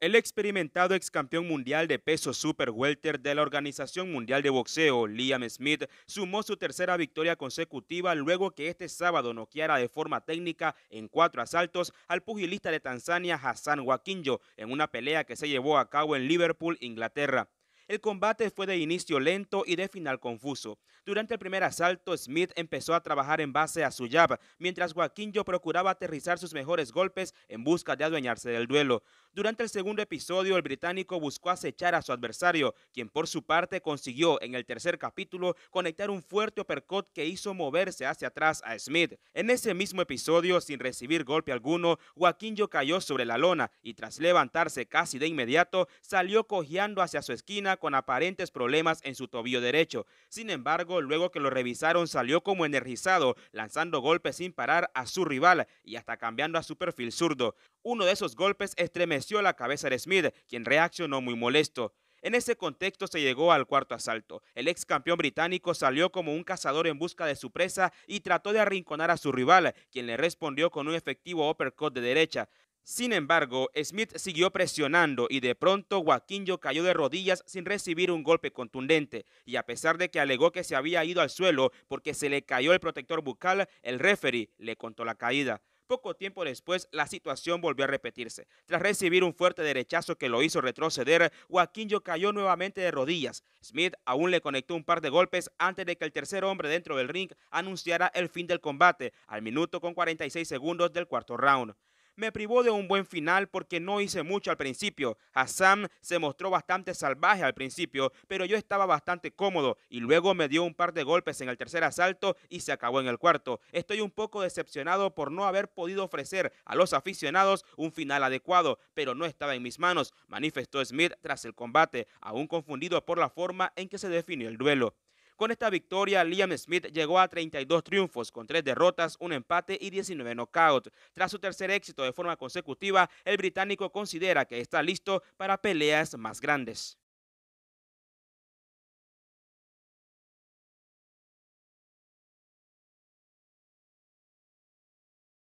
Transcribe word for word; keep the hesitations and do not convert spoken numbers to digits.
El experimentado ex campeón mundial de peso super welter de la Organización Mundial de Boxeo, Liam Smith, sumó su tercera victoria consecutiva luego que este sábado noqueara de forma técnica en cuatro asaltos al pugilista de Tanzania Hassan Mwakinyo en una pelea que se llevó a cabo en Liverpool, Inglaterra. El combate fue de inicio lento y de final confuso. Durante el primer asalto, Smith empezó a trabajar en base a su jab, mientras Mwakinyo procuraba aterrizar sus mejores golpes en busca de adueñarse del duelo. Durante el segundo episodio, el británico buscó acechar a su adversario, quien por su parte consiguió en el tercer capítulo conectar un fuerte uppercut que hizo moverse hacia atrás a Smith. En ese mismo episodio, sin recibir golpe alguno, Mwakinyo cayó sobre la lona y tras levantarse casi de inmediato, salió cojeando hacia su esquina con aparentes problemas en su tobillo derecho. Sin embargo, luego que lo revisaron, salió como energizado, lanzando golpes sin parar a su rival y hasta cambiando a su perfil zurdo. Uno de esos golpes estremeció la cabeza de Smith, quien reaccionó muy molesto. En ese contexto se llegó al cuarto asalto. El ex campeón británico salió como un cazador en busca de su presa y trató de arrinconar a su rival, quien le respondió con un efectivo uppercut de derecha. Sin embargo, Smith siguió presionando y de pronto Mwakinyo cayó de rodillas sin recibir un golpe contundente. Y a pesar de que alegó que se había ido al suelo porque se le cayó el protector bucal, el referee le contó la caída. Poco tiempo después, la situación volvió a repetirse. Tras recibir un fuerte derechazo que lo hizo retroceder, Mwakinyo cayó nuevamente de rodillas. Smith aún le conectó un par de golpes antes de que el tercer hombre dentro del ring anunciara el fin del combate al minuto con cuarenta y seis segundos del cuarto round. Me privó de un buen final porque no hice mucho al principio. Hassan se mostró bastante salvaje al principio, pero yo estaba bastante cómodo y luego me dio un par de golpes en el tercer asalto y se acabó en el cuarto. Estoy un poco decepcionado por no haber podido ofrecer a los aficionados un final adecuado, pero no estaba en mis manos, manifestó Smith tras el combate, aún confundido por la forma en que se definió el duelo. Con esta victoria, Liam Smith llegó a treinta y dos triunfos, con tres derrotas, un empate y diecinueve knockouts. Tras su tercer éxito de forma consecutiva, el británico considera que está listo para peleas más grandes.